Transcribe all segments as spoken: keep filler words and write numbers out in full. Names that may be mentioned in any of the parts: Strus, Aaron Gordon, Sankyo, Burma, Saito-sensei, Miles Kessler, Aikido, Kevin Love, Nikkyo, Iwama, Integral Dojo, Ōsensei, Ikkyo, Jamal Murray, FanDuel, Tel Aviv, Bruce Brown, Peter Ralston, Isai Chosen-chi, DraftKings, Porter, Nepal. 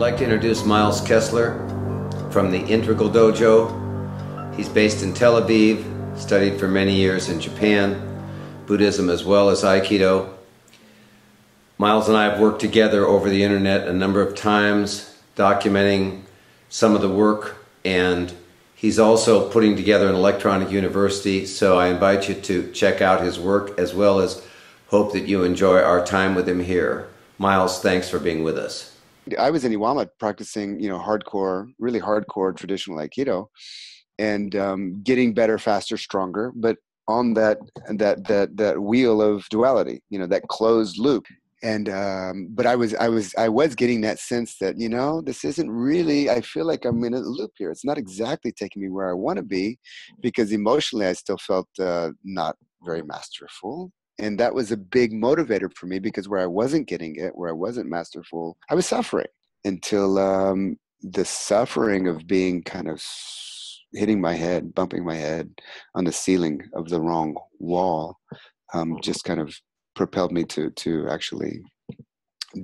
I'd like to introduce Miles Kessler from the Integral Dojo. He's based in Tel Aviv, studied for many years in Japan, Buddhism as well as Aikido. Miles and I have worked together over the internet a number of times, documenting some of the work, and he's also putting together an electronic university, so I invite you to check out his work as well as hope that you enjoy our time with him here. Miles, thanks for being with us. I was in Iwama practicing, you know, hardcore, really hardcore traditional Aikido, and um, getting better, faster, stronger. But on that that that that wheel of duality, you know, that closed loop. And um, but I was I was I was getting that sense that, you know, this isn't really. I feel like I'm in a loop here. It's not exactly taking me where I want to be, because emotionally I still felt uh, not very masterful. And that was a big motivator for me, because where I wasn't getting it, where I wasn't masterful, I was suffering until um, the suffering of being kind of hitting my head, bumping my head on the ceiling of the wrong wall um, just kind of propelled me to, to actually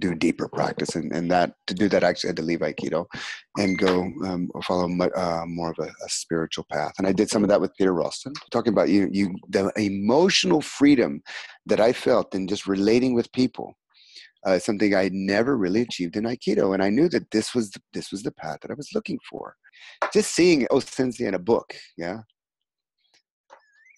do deeper practice. And, and that to do that, I actually had to leave Aikido and go um, or follow uh, more of a, a spiritual path. And I did some of that with Peter Ralston, talking about you, you the emotional freedom that I felt in just relating with people, uh, something I never really achieved in Aikido. And I knew that this was the, this was the path that I was looking for. Just seeing Ōsensei in a book, yeah,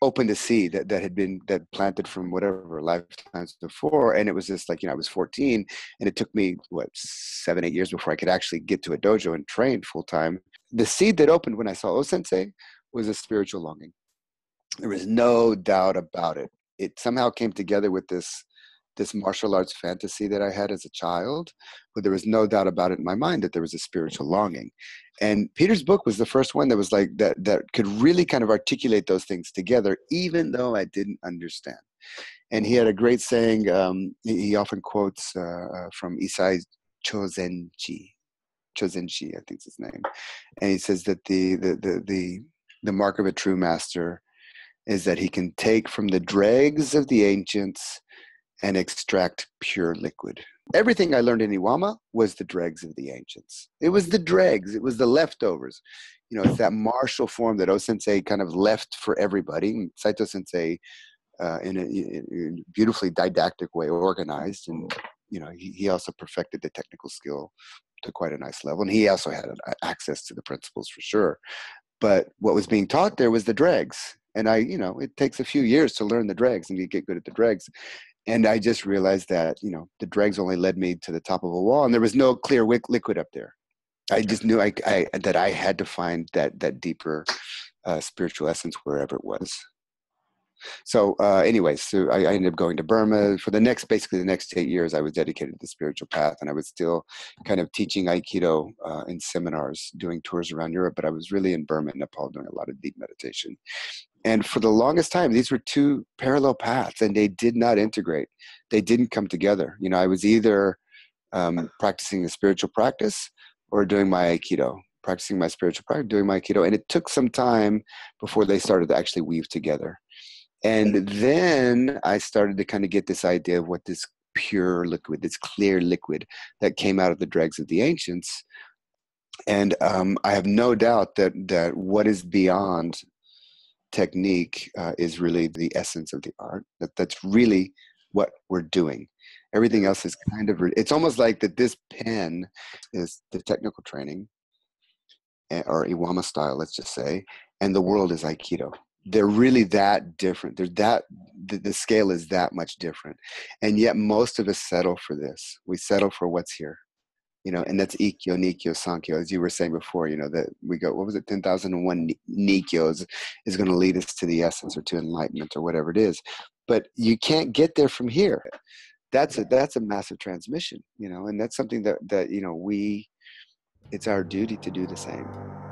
open to see that that had been that planted from whatever lifetimes before. And it was just like, you know, I was fourteen and it took me what seven, eight years before I could actually get to a dojo and train full time. The seed that opened when I saw Ōsensei was a spiritual longing. There was no doubt about it. It somehow came together with this, this martial arts fantasy that I had as a child, but there was no doubt about it in my mind that there was a spiritual longing. And Peter's book was the first one that was like that, that could really kind of articulate those things together, even though I didn't understand. And he had a great saying. Um, he often quotes uh, from Isai Chosen-chi, Chosen-chi, I think is his name. And he says that the the the the the mark of a true master is that he can take from the dregs of the ancients and extract pure liquid. Everything I learned in Iwama was the dregs of the ancients. It was the dregs. It was the leftovers. You know, it's that martial form that Ōsensei kind of left for everybody. Saito-sensei, uh, in, in a beautifully didactic way, organized. And, you know, he, he also perfected the technical skill to quite a nice level. And he also had access to the principles for sure. But what was being taught there was the dregs. And I, you know, it takes a few years to learn the dregs and you get good at the dregs. And I just realized that, you know, the dregs only led me to the top of a wall, and there was no clear liquid up there. I just knew I, I, that I had to find that, that deeper uh, spiritual essence wherever it was. So uh, anyways, so I, I ended up going to Burma. For the next, basically the next eight years, I was dedicated to the spiritual path, and I was still kind of teaching Aikido uh, in seminars, doing tours around Europe, but I was really in Burma and Nepal doing a lot of deep meditation. And for the longest time, these were two parallel paths, and they did not integrate. They didn't come together. You know, I was either um, practicing the spiritual practice or doing my Aikido, practicing my spiritual practice, doing my Aikido. And it took some time before they started to actually weave together. And then I started to kind of get this idea of what this pure liquid, this clear liquid that came out of the dregs of the ancients. And um, I have no doubt that, that what is beyond technique uh, is really the essence of the art. That that's really what we're doing. Everything else is kind of, it's almost like that this pen is the technical training, or Iwama style, let's just say, and the world is Aikido. They're really that different. They're that, the, the scale is that much different. And yet most of us settle for this. We settle for what's here. You know, and that's Ikkyo, Nikkyo, Sankyo, as you were saying before, you know, that we go, what was it, ten thousand and one Nikkyos is going to lead us to the essence or to enlightenment or whatever it is. But you can't get there from here. That's a, that's a massive transmission, you know, and that's something that, that, you know, we, it's our duty to do the same.